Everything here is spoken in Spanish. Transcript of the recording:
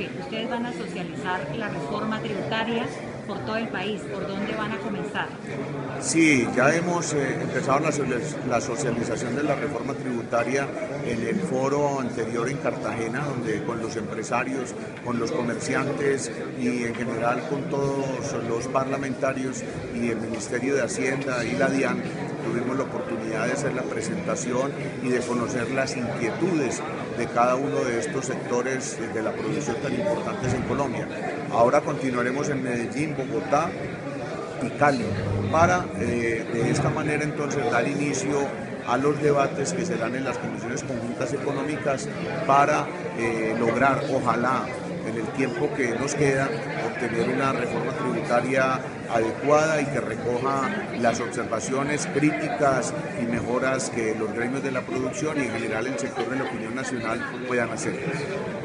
Pepe, ustedes van a socializar la reforma tributaria por todo el país. ¿Por dónde van a comenzar? Sí, ya hemos empezado la socialización de la reforma tributaria en el foro anterior en Cartagena, donde con los empresarios, con los comerciantes y en general con todos los parlamentarios y el Ministerio de Hacienda y la Dian tuvimos la oportunidad de hacer la presentación y de conocer las inquietudes de cada uno de estos sectores de la producción tan importantes en Colombia. Ahora continuaremos en Medellín, Bogotá y Cali para de esta manera entonces dar inicio a los debates que serán en las comisiones conjuntas económicas para lograr, ojalá, en el tiempo que nos queda, obtener una reforma tributaria adecuada y que recoja las observaciones, críticas y mejoras que los gremios de la producción y en general el sector de la opinión nacional puedan hacer.